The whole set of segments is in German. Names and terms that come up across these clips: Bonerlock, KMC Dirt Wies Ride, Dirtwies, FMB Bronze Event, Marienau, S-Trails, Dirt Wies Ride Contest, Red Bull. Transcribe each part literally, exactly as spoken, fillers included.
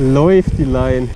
läuft die Line.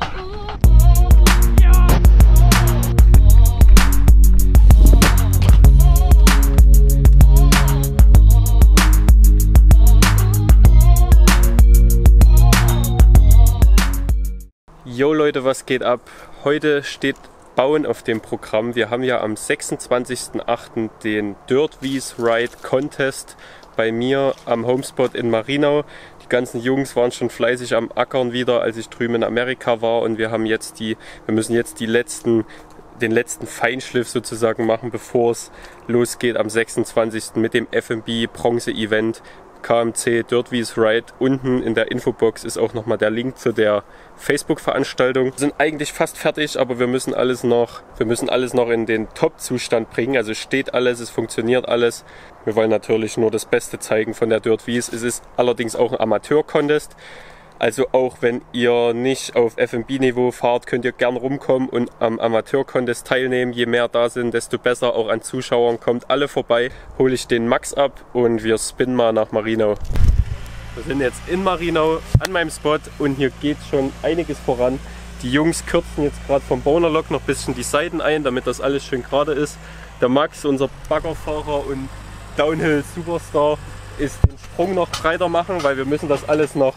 Yo Leute, was geht ab? Heute steht Bauen auf dem Programm. Wir haben ja am sechsundzwanzigsten achten den Dirt Wies Ride Contest bei mir am Homespot in Marienau. Die ganzen Jungs waren schon fleißig am Ackern wieder, als ich drüben in Amerika war, und wir haben jetzt die, wir müssen jetzt die letzten, den letzten Feinschliff sozusagen machen, bevor es losgeht am sechsundzwanzigsten mit dem F M B Bronze Event. K M C Dirt Wies Ride. Unten in der Infobox ist auch nochmal der Link zu der Facebook-Veranstaltung. Wir sind eigentlich fast fertig, aber wir müssen alles noch, wir müssen alles noch in den Top-Zustand bringen. Also steht alles, es funktioniert alles. Wir wollen natürlich nur das Beste zeigen von der Dirt Wies. Es ist allerdings auch ein Amateur-Contest. Also auch wenn ihr nicht auf F M B-Niveau fahrt, könnt ihr gern rumkommen und am Amateur-Contest teilnehmen. Je mehr da sind, desto besser auch an Zuschauern. Kommt alle vorbei, hole ich den Max ab und wir spinnen mal nach Marienau. Wir sind jetzt in Marienau an meinem Spot und hier geht schon einiges voran. Die Jungs kürzen jetzt gerade vom Bonerlock noch ein bisschen die Seiten ein, damit das alles schön gerade ist. Der Max, unser Baggerfahrer und Downhill-Superstar, ist den Sprung noch breiter machen, weil wir müssen das alles noch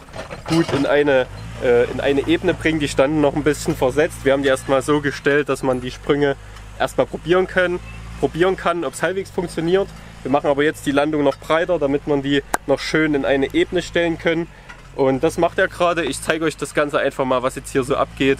gut in eine, äh, in eine Ebene bringen. Die standen noch ein bisschen versetzt. Wir haben die erstmal so gestellt, dass man die Sprünge erstmal probieren können, probieren kann, ob es halbwegs funktioniert. Wir machen aber jetzt die Landung noch breiter, damit man die noch schön in eine Ebene stellen können. Und das macht er gerade. Ich zeige euch das Ganze einfach mal, was jetzt hier so abgeht.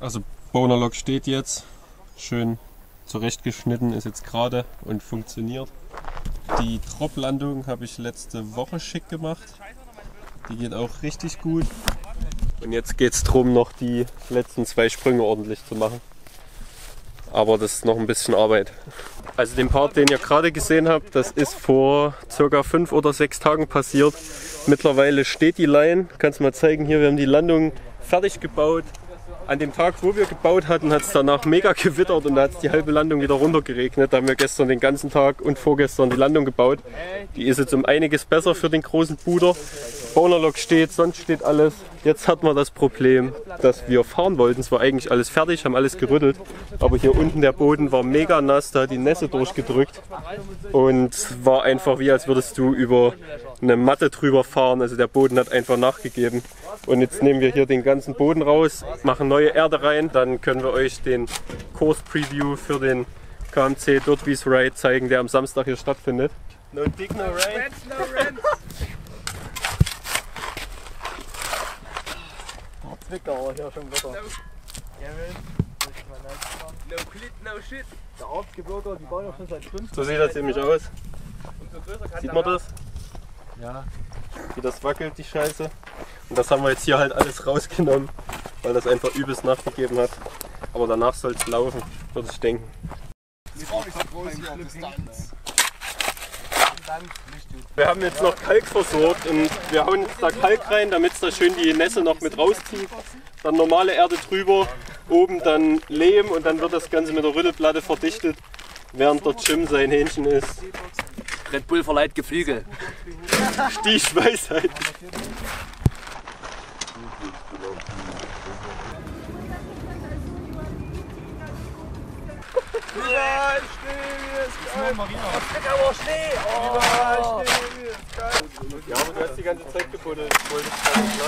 Also Bonerlock steht jetzt, schön zurechtgeschnitten, ist jetzt gerade und funktioniert. Die Drop-Landung habe ich letzte Woche schick gemacht, die geht auch richtig gut. Und jetzt geht es darum, noch die letzten zwei Sprünge ordentlich zu machen. Aber das ist noch ein bisschen Arbeit. Also den Part, den ihr gerade gesehen habt, das ist vor circa fünf oder sechs Tagen passiert. Mittlerweile steht die Line, kannst du mal zeigen, hier, wir haben die Landung fertig gebaut. An dem Tag, wo wir gebaut hatten, hat es danach mega gewittert und da hat es die halbe Landung wieder runtergeregnet. Da haben wir gestern den ganzen Tag und vorgestern die Landung gebaut. Die ist jetzt um einiges besser für den großen Bruder. Bonerlock steht, sonst steht alles. Jetzt hatten wir das Problem, dass wir fahren wollten. Es war eigentlich alles fertig, haben alles gerüttelt. Aber hier unten der Boden war mega nass, da hat die Nässe durchgedrückt. Und war einfach wie, als würdest du über eine Matte drüber fahren. Also der Boden hat einfach nachgegeben. Und jetzt nehmen wir hier den ganzen Boden raus, machen neue Erde rein. Dann können wir euch den Kurs-Preview für den K M C Dirt Wies Ride zeigen, der am Samstag hier stattfindet. No dig, no rent. No rent. Zwicker war hier schon wieder. No clit, no shit. Der Arztgebirger, die bauen ja schon seit fünf Jahren. So sieht das nämlich aus. Sieht man das? Ja. Wie das wackelt, die Scheiße. Und das haben wir jetzt hier halt alles rausgenommen, weil das einfach übelst nachgegeben hat. Aber danach soll es laufen, würde ich denken. Wir haben jetzt noch Kalk versorgt und wir hauen jetzt da Kalk rein, damit es da schön die Nässe noch mit rauszieht. Dann normale Erde drüber, oben dann Lehm und dann wird das Ganze mit der Rüttelplatte verdichtet, während der Jim sein Hähnchen ist. Red Bull verleiht Geflügel. Stichweisheit. Überall Schnee, Marina. Schnee. Überall Schnee, geil. Ja, aber du hast die ganze Zeit gebuddelt. Ich wollte es gar nicht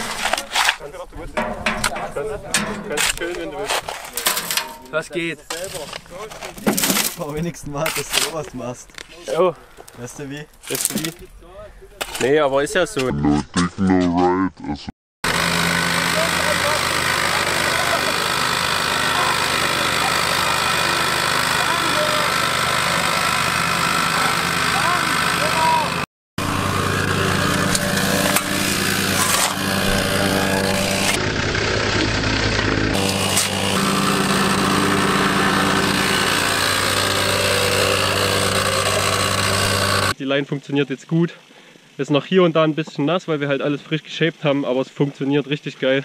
lassen. Kannst du schön, wenn du willst. Was geht? Am wenigsten mal, dass du sowas machst. Jo. Weißt du wie? Weißt du wie? Nee, aber ist ja so. No dick, no right. Also. Die Line funktioniert jetzt gut. Ist noch hier und da ein bisschen nass, weil wir halt alles frisch geshaped haben, aber es funktioniert richtig geil.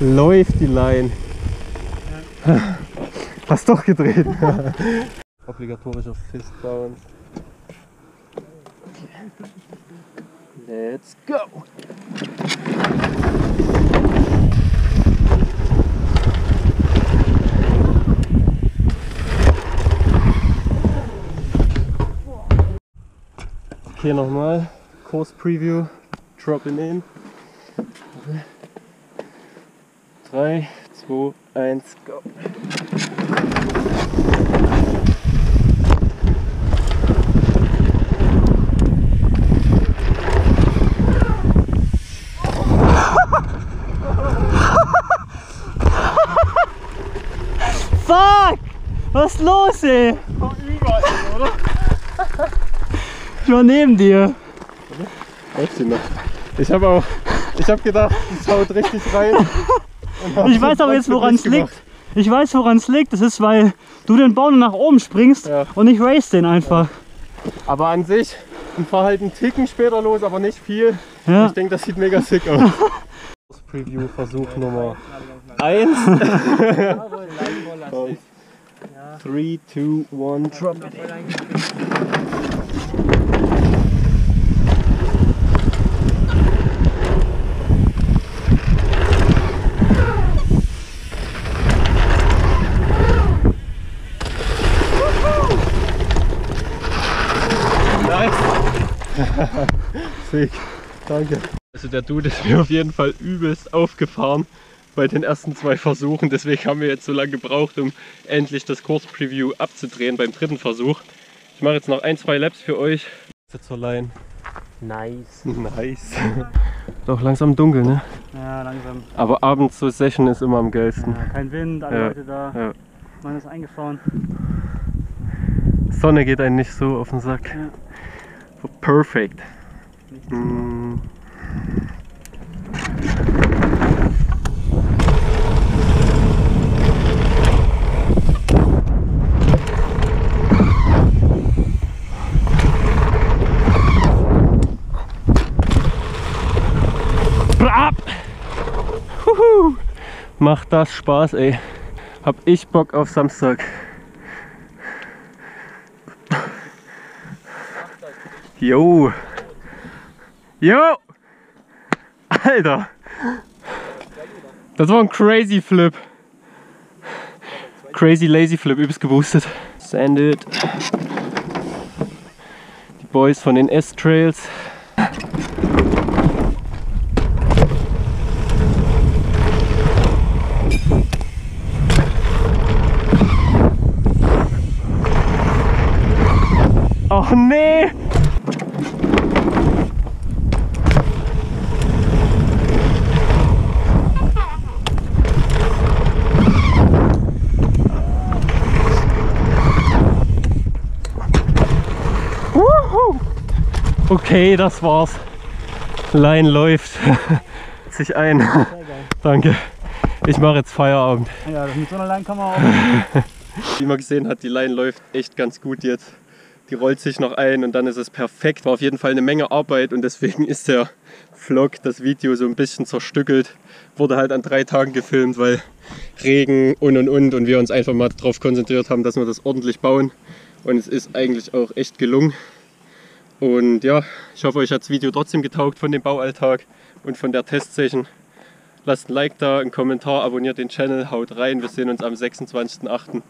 Läuft die Line. Ja. Hast doch gedreht. Obligatorischer Fist Bounce. Let's go! Okay, nochmal. Course Preview. Drop in in. drei, zwei, eins, go! Fuck! Was ist los, ey? Von überall, oder? Ich war neben dir. Ich hab auch... Ich hab gedacht, das haut richtig rein. Ich weiß aber jetzt, woran es liegt. Ich weiß, woran es liegt. Das ist, weil du den Baum nach oben springst, ja, und ich race den einfach. Ja. Aber an sich, ein Verhalten Ticken später los, aber nicht viel. Ja. Ich denke, das sieht mega sick aus. Preview Versuch Nummer eins. drei, zwei, eins, drop it. Sick. Danke. Also der Dude ist mir auf jeden Fall übelst aufgefahren bei den ersten zwei Versuchen, deswegen haben wir jetzt so lange gebraucht, um endlich das Kurs-Preview abzudrehen beim dritten Versuch. Ich mache jetzt noch ein, zwei Laps für euch. Zur Line. Nice. Nice. Doch langsam dunkel, ne? Ja, langsam. Aber abends so Session ist immer am geilsten. Ja, kein Wind, alle ja. Leute da. Ja. Man ist eingefahren. Sonne geht einem nicht so auf den Sack. Ja. Perfekt. Mm. Macht das Spaß, ey. Hab ich Bock auf Samstag. Jo. Jo! Alter! Das war ein crazy Flip. Crazy Lazy Flip, übelst geboostet. Sanded. Die Boys von den S-Trails. Oh nee! Okay, das war's. Line läuft. Sich ein. Sehr geil. Danke. Ich mache jetzt Feierabend. Ja, mit so einer Line kann man auch. Wie man gesehen hat, die Line läuft echt ganz gut jetzt. Die rollt sich noch ein und dann ist es perfekt. War auf jeden Fall eine Menge Arbeit und deswegen ist der Vlog, das Video so ein bisschen zerstückelt. Wurde halt an drei Tagen gefilmt, weil Regen und und und und wir uns einfach mal darauf konzentriert haben, dass wir das ordentlich bauen. Und es ist eigentlich auch echt gelungen. Und ja, ich hoffe, euch hat das Video trotzdem getaugt von dem Baualltag und von der Testsession. Lasst ein Like da, einen Kommentar, abonniert den Channel, haut rein. Wir sehen uns am sechsundzwanzigsten achten